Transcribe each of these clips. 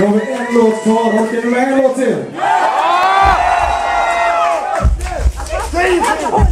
Någon en låt kvar, orkar du med en låt till? Nej! Det var inte så bra.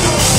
We're not